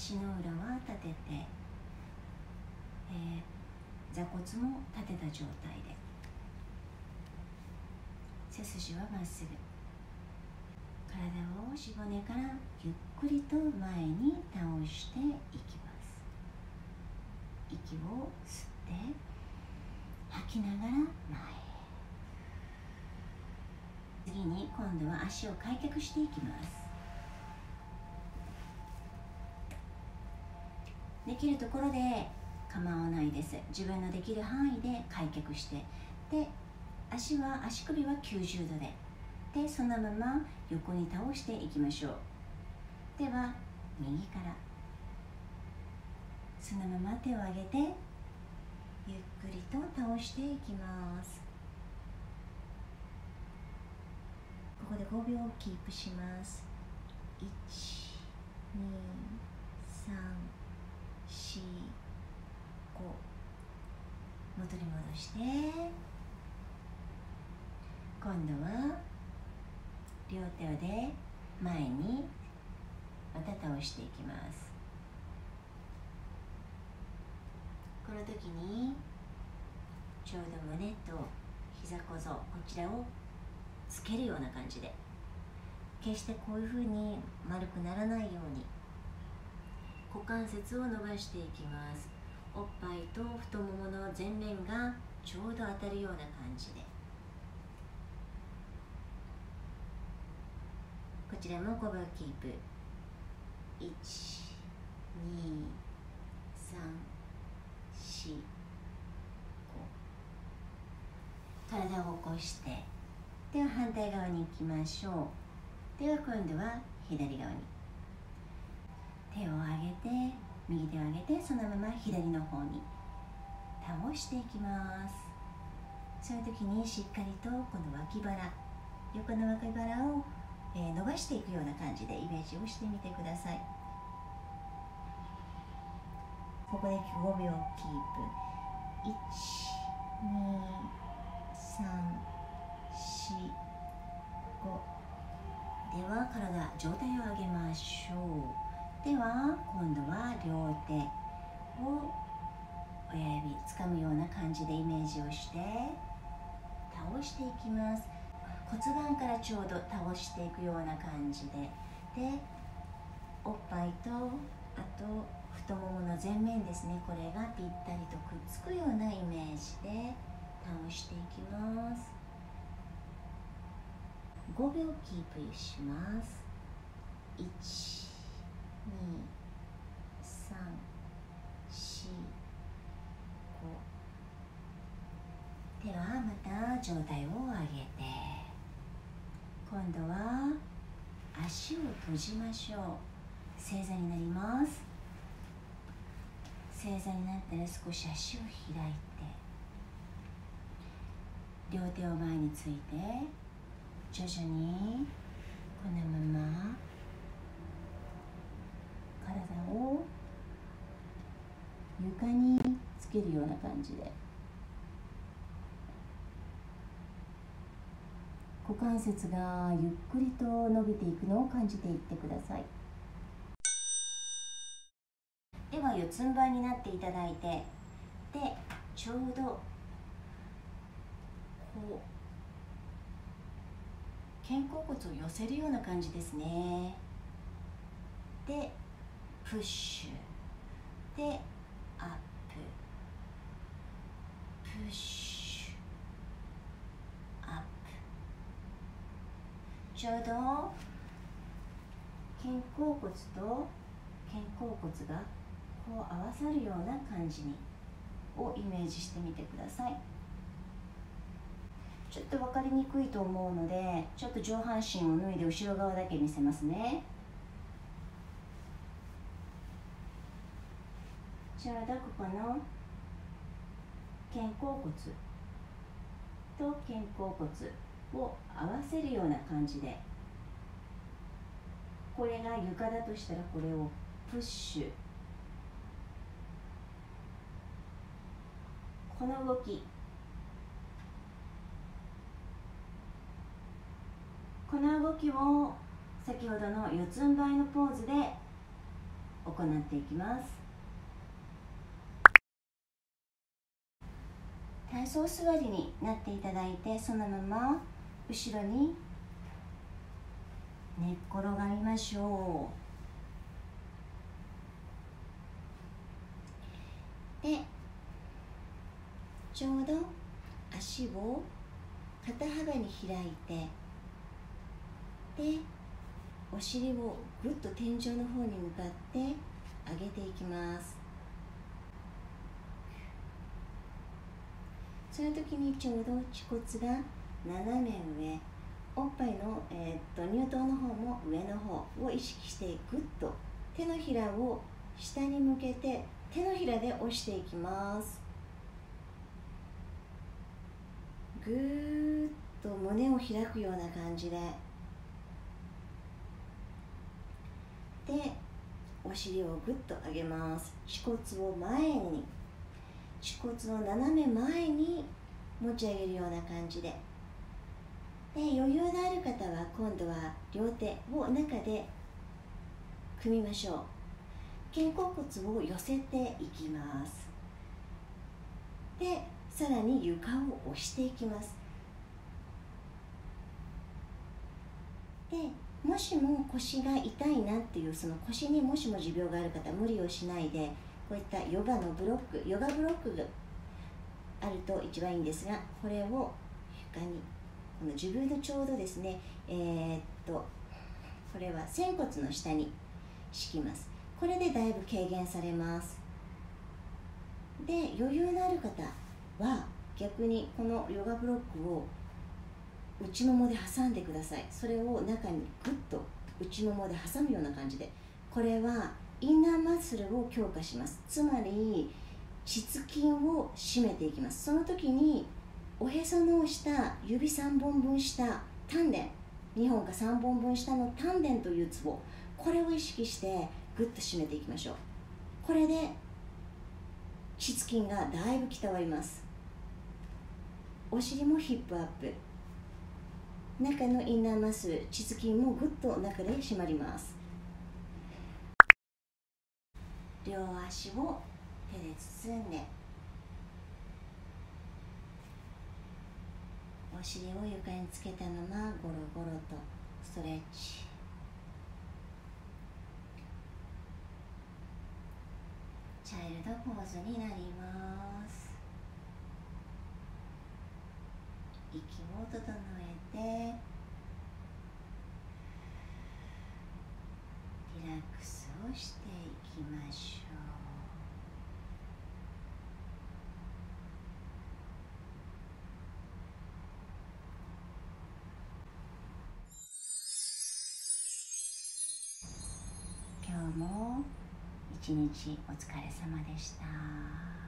足の裏は立てて、座骨も立てた状態で、背筋はまっすぐ、体を背骨からゆっくりと前に倒していきます。息を吸って吐きながら前へ。次に今度は足を開脚していきます。できるところで構わないです。自分のできる範囲で開脚して、で足首は90度で、そのまま横に倒していきましょう。では右から、そのまま手を上げてゆっくりと倒していきます。ここで5秒キープします。1、2、3、4、5、元に戻して、今度は両手で前にまた倒していきます。この時にちょうど胸と膝小僧、こちらをつけるような感じで、決してこういうふうに丸くならないように股関節を伸ばしていきます。おっぱいと太ももの前面がちょうど当たるような感じで、こちらも5秒キープ。1、2、3、4、5。体を起こして、では反対側に行きましょう。では今度は左側に。手を上げて、右手を上げて、そのまま左の方に倒していきます。そういう時にしっかりとこの脇腹、横の脇腹を伸ばしていくような感じでイメージをしてみてください。ここで5秒キープ。1、2、3、4、5。では体、上体を上げましょう。では今度は両手を親指つかむような感じでイメージをして倒していきます。骨盤からちょうど倒していくような感じで、でおっぱいとあと太ももの前面ですね、これがぴったりとくっつくようなイメージで倒していきます。5秒キープします。1、2、3、4、5。ではまた上体を上げて、今度は足を閉じましょう。正座になります。正座になったら少し足を開いて、両手を前について、徐々にこのまま体を床につけるような感じで、股関節がゆっくりと伸びていくのを感じていってください。では四つん這いになっていただいて、でちょうどこう肩甲骨を寄せるような感じですね。でプッシュでアップ、プッシュアップ。ちょうど肩甲骨と肩甲骨がこう合わさるような感じにをイメージしてみてください。ちょっと分かりにくいと思うので、ちょっと上半身を脱いで後ろ側だけ見せますね。ちょうどここの肩甲骨と肩甲骨を合わせるような感じで、これが床だとしたらこれをプッシュ、この動き、この動きを先ほどの四つん這いのポーズで行っていきます。体操座りになっていただいて、そのまま後ろに寝っ転がりましょう。で、ちょうど足を肩幅に開いて、で、お尻をぐっと天井の方に向かって上げていきます。その時にちょうど恥骨が斜め上、おっぱいの、乳頭の方も上の方を意識してぐっと手のひらを下に向けて、手のひらで押していきます。ぐーっと胸を開くような感じで、でお尻をぐっと上げます。恥骨を前に、恥骨を斜め前に持ち上げるような感じで、で余裕のある方は今度は両手を中で組みましょう。肩甲骨を寄せていきます。でさらに床を押していきます。でもしも腰が痛いなっていう、その腰にもしも持病がある方、無理をしないで、こういったヨガのブロック、ヨガブロックがあると一番いいんですが、これを床に、この自分のちょうどですね、これは仙骨の下に敷きます。これでだいぶ軽減されます。で余裕のある方は逆にこのヨガブロックを内ももで挟んでください。それを中にグッと内ももで挟むような感じで、これはインナーマッスルを強化します。つまり膣筋を締めていきます。その時におへその下、指3本分下、丹田、2本か3本分下の丹田というツボ、これを意識してぐっと締めていきましょう。これで膣筋がだいぶ鍛わります。お尻もヒップアップ、中のインナーマッスル、膣筋もぐっと中で締まります。両足を手で包んで、お尻を床につけたままゴロゴロとストレッチ。チャイルドポーズになります。息を整えてリラックスをしていきましょう。今日も一日お疲れ様でした。